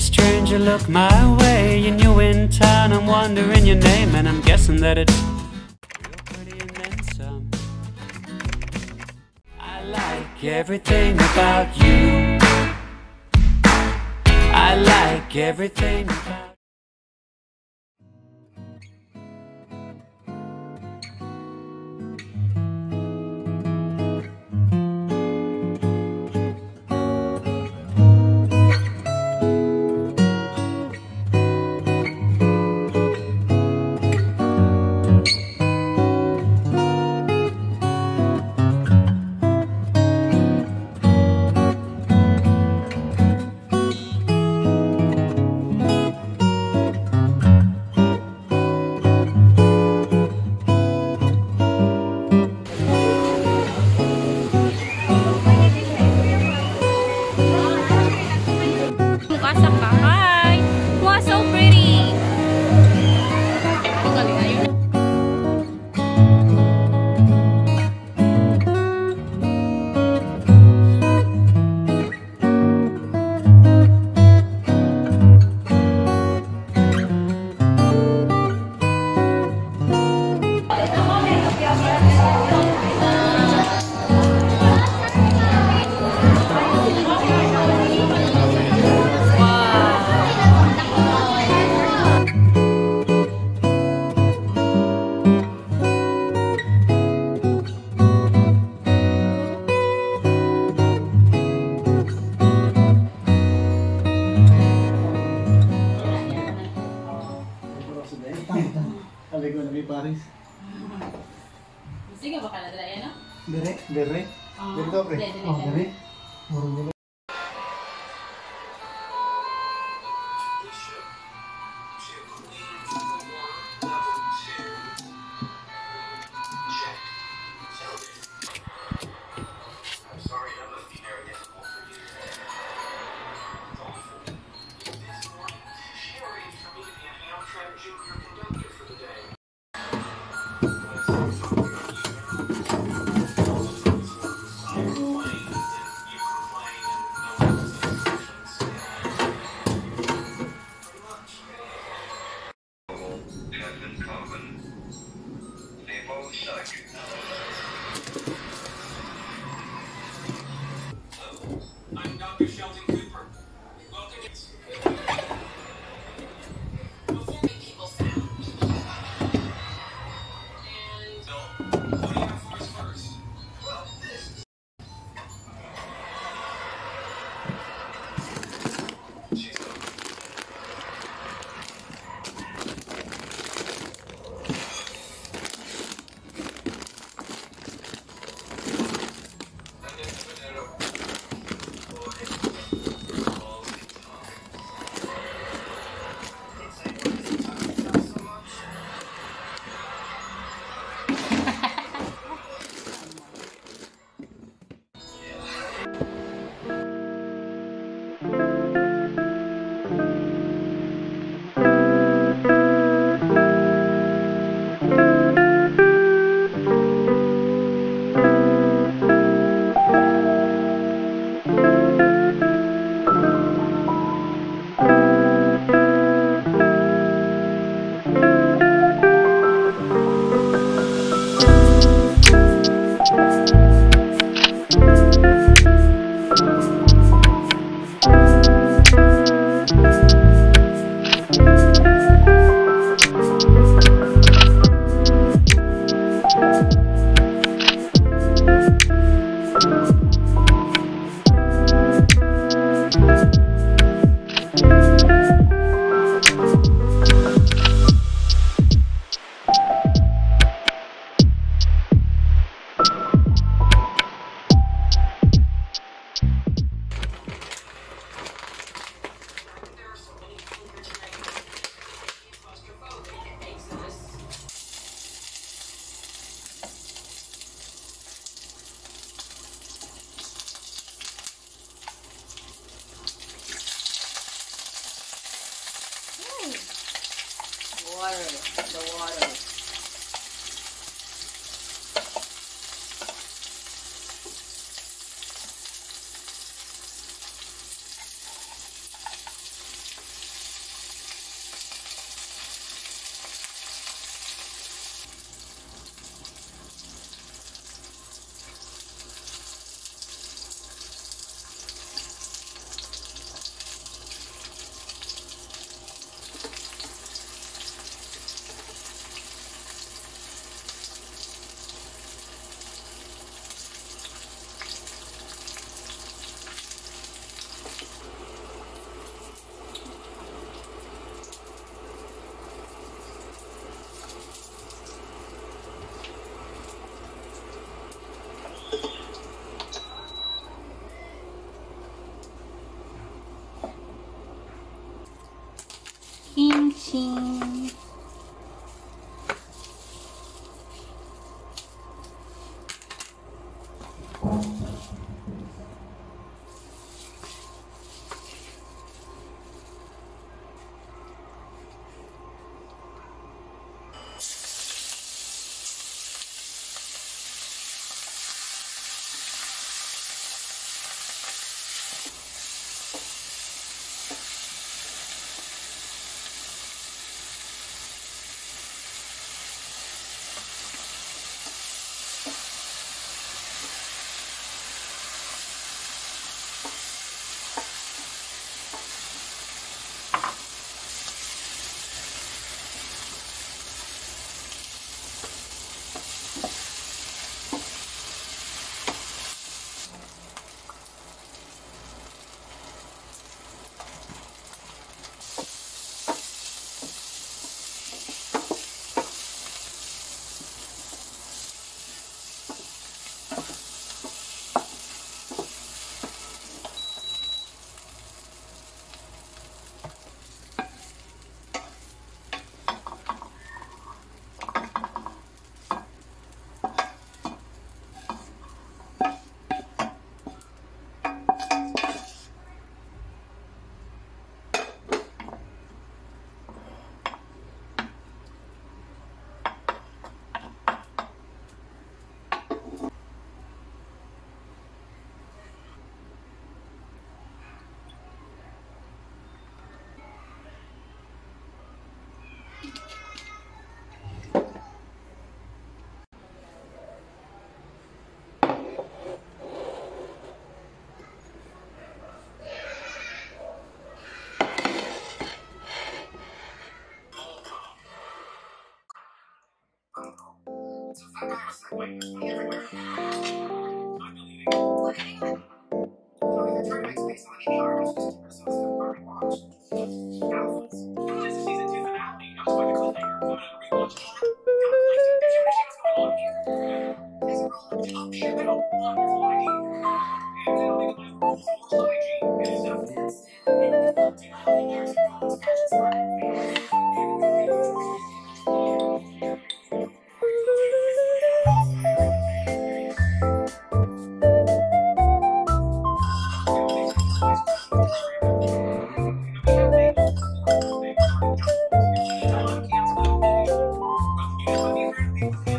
Hey stranger, look my way, you're new in town. I'm wondering your name and I'm guessing that it's real pretty and then some. I like everything about you. I like everything about you. Sige ba kala dala yan, no? Dere. Dito, pre. Oh, dere. Murong the water. Wait, I'm deleting. What? So the tournament's based on the AR, which is 2 episodes of Barbie Watch. Now it's a season 2 finale. I was going to call later, but I'm rewatching it. Thank you.